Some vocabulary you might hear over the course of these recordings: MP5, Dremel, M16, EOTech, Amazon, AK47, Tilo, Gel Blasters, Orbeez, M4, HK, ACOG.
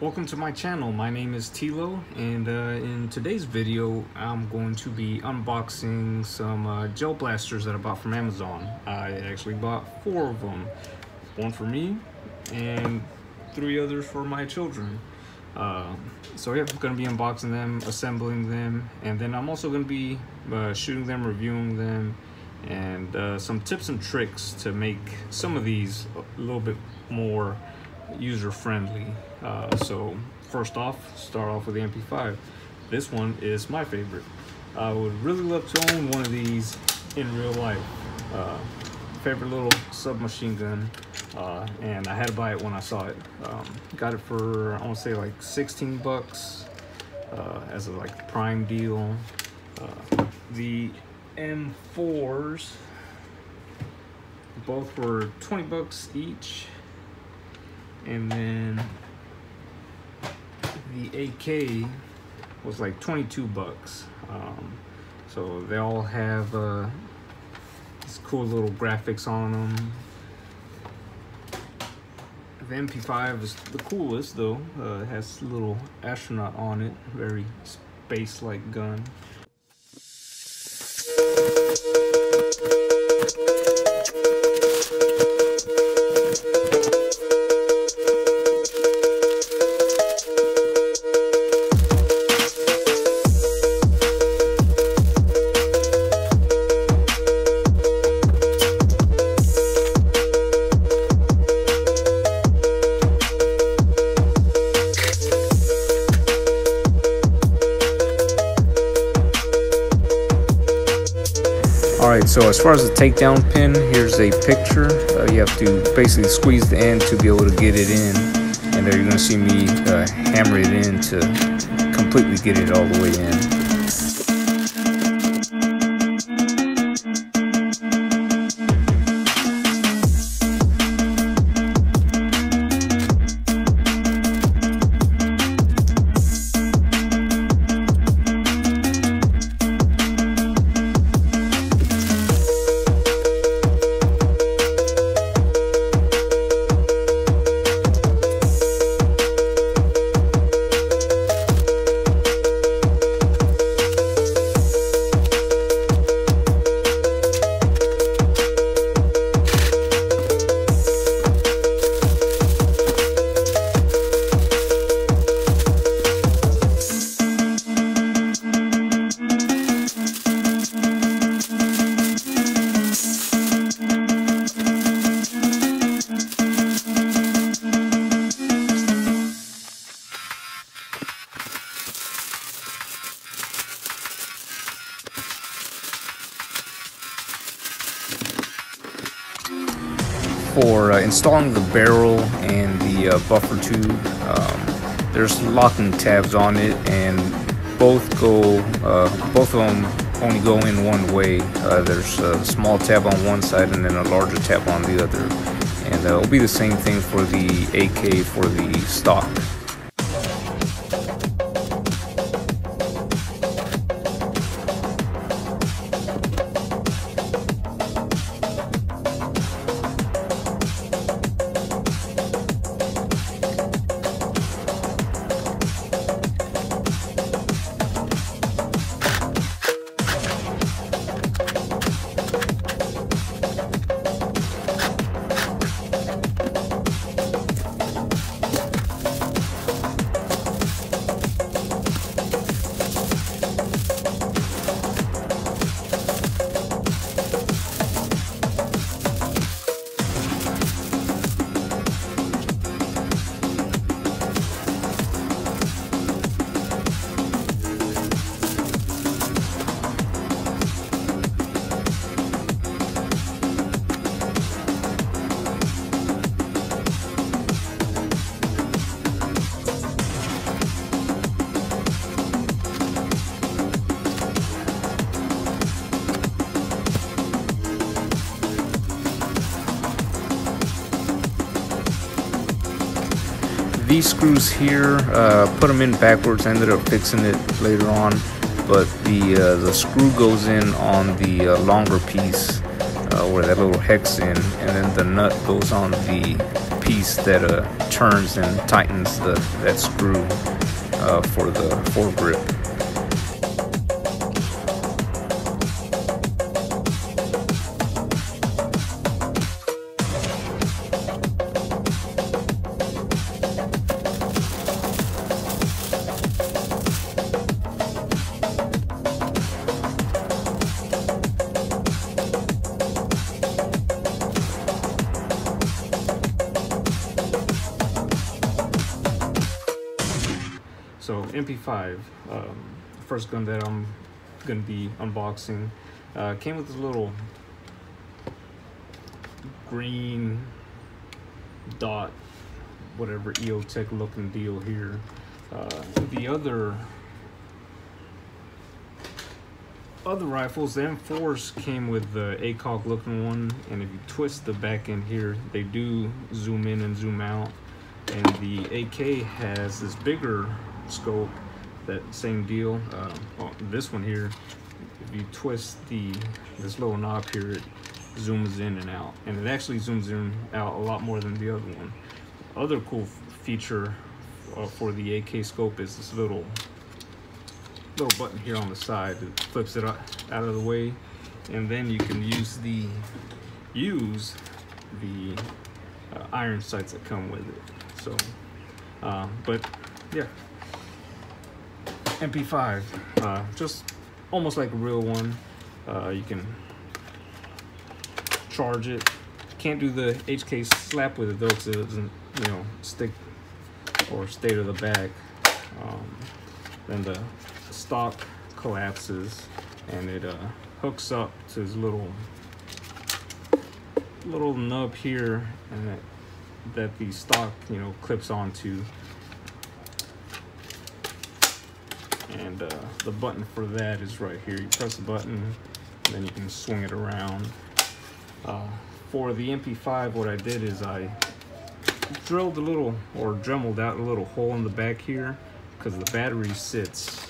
Welcome to my channel. My name is Tilo, and in today's video I'm going to be unboxing some gel blasters that I bought from Amazon. I actually bought 4 of them, one for me and 3 others for my children. So yeah, I'm going to be unboxing them, assembling them, and then I'm also going to be shooting them, reviewing them, and some tips and tricks to make some of these a little bit more user-friendly. So first off, start off with the MP5. This one is my favorite. I would really love to own one of these in real life. Favorite little submachine gun, and I had to buy it when I saw it. Got it for, I want to say, like 16 bucks as a like prime deal. The M4s both were 20 bucks each. And then the AK was like 22 bucks. So they all have these cool little graphics on them. The MP5 is the coolest though. It has a little astronaut on it, very space-like gun. Alright, so as far as the takedown pin, here's a picture. You have to basically squeeze the end to be able to get it in, and there you're going to see me hammer it in to completely get it all the way in. For installing the barrel and the buffer tube, there's locking tabs on it, and both of them only go in one way. There's a small tab on one side and then a larger tab on the other, and it'll be the same thing for the AK for the stock. These screws here, put them in backwards. I ended up fixing it later on, but the screw goes in on the longer piece where that little hex in, and then the nut goes on the piece that turns and tightens that screw for the foregrip. So MP5, the first gun that I'm going to be unboxing, came with this little green dot, whatever EOTech looking deal here. The other rifles, the M4s came with the ACOG looking one, and if you twist the back end here, they do zoom in and zoom out. And the AK has this bigger scope, that same deal. This one here, if you twist this little knob here, it zooms in and out, and it actually zooms in out a lot more than the other one. Other cool feature for the AK scope is this little button here on the side that flips it out of the way, and then you can use the iron sights that come with it. So but yeah, MP5, just almost like a real one. You can charge it. Can't do the HK slap with it though, because it doesn't, you know, stick or stay to the back. Then the stock collapses and it hooks up to this little nub here, and that the stock, you know, clips onto. And the button for that is right here. You press the button, and then you can swing it around. For the MP5, what I did is I drilled a little, or dremeled out a little hole in the back here, because the battery sits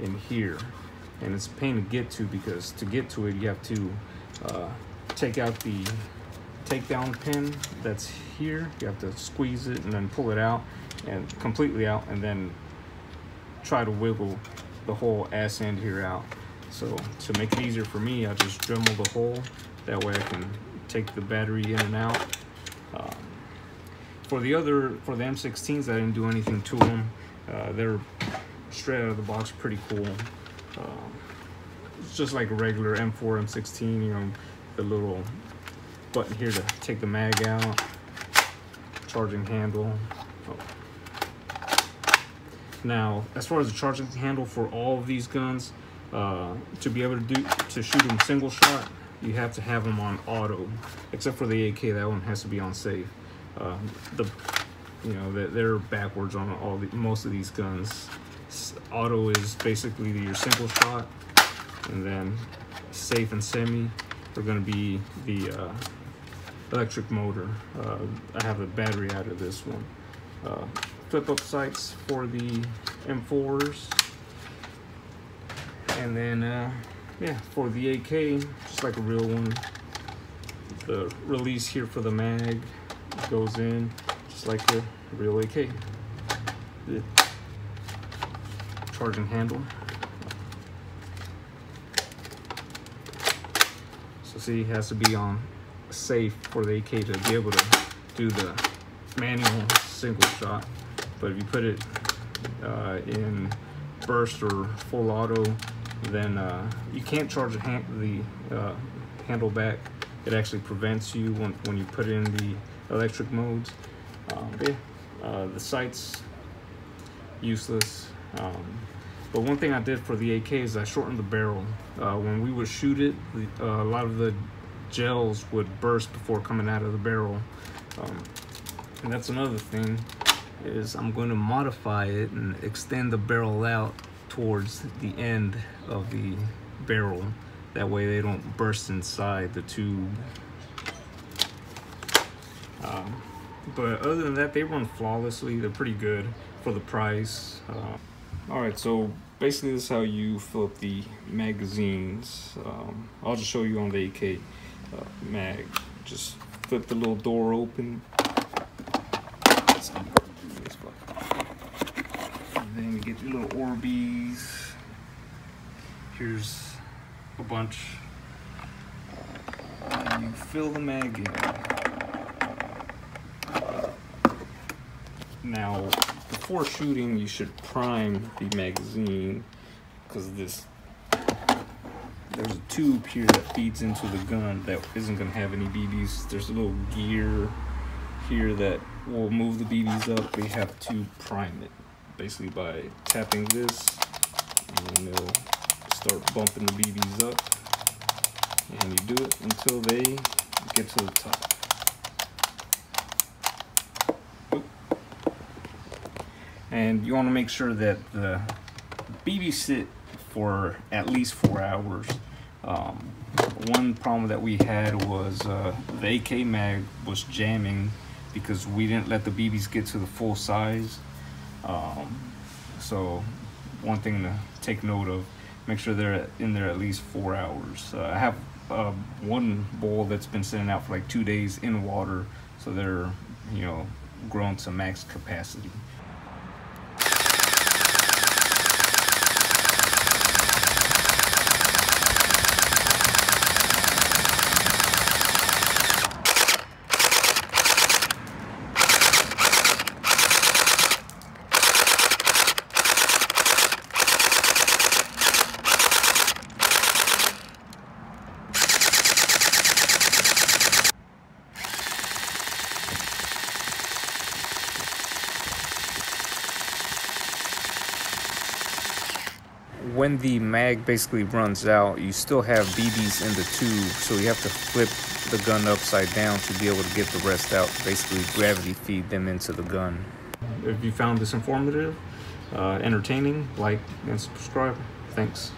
in here. And it's a pain to get to, because to get to it, you have to take out the takedown pin that's here. You have to squeeze it and then pull it out, and completely out, and then try to wiggle the whole ass end here out. So to make it easier for me, I just dremel the hole, that way I can take the battery in and out. For the M16s, I didn't do anything to them. They're straight out of the box, pretty cool. It's just like a regular M4, M16, you know, the little button here to take the mag out, charging handle. Oh. Now, as far as the charging handle for all of these guns, to be able to shoot them single shot, you have to have them on auto. Except for the AK, that one has to be on safe. They're backwards on most of these guns. Auto is basically your single shot, and then safe and semi are going to be the electric motor. I have a battery out of this one. Flip-up sights for the M4s, and then yeah, for the AK, just like a real one, the release here for the mag goes in just like the real AK. The charging handle. So see, it has to be on safe for the AK to be able to do the manual single shot. But if you put it in burst or full auto, then you can't charge the handle back. It actually prevents you when you put in the electric modes. The sights, useless. But one thing I did for the AK is I shortened the barrel. When we would shoot it, a lot of the gels would burst before coming out of the barrel. And that's another thing. Is I'm going to modify it and extend the barrel out towards the end of the barrel. That way they don't burst inside the tube. But other than that, they run flawlessly. They're pretty good for the price. Alright, so basically this is how you fill up the magazines. I'll just show you on the AK mag. Just flip the little door open, little Orbeez. Here's a bunch. And you fill the mag in. Now, before shooting, you should prime the magazine, because there's a tube here that feeds into the gun that isn't going to have any BBs. There's a little gear here that will move the BBs up. We have to prime it, basically by tapping this, and it'll start bumping the BBs up. And you do it until they get to the top. Oop. And you want to make sure that the BBs sit for at least 4 hours. One problem that we had was the AK mag was jamming because we didn't let the BBs get to the full size. So one thing to take note of, make sure they're in there at least 4 hours. I have one bowl that's been sitting out for like 2 days in water, so they're, you know, grown to max capacity. When the mag basically runs out, you still have BBs in the tube, so you have to flip the gun upside down to be able to get the rest out, basically gravity feed them into the gun. If you found this informative, entertaining, like and subscribe. Thanks.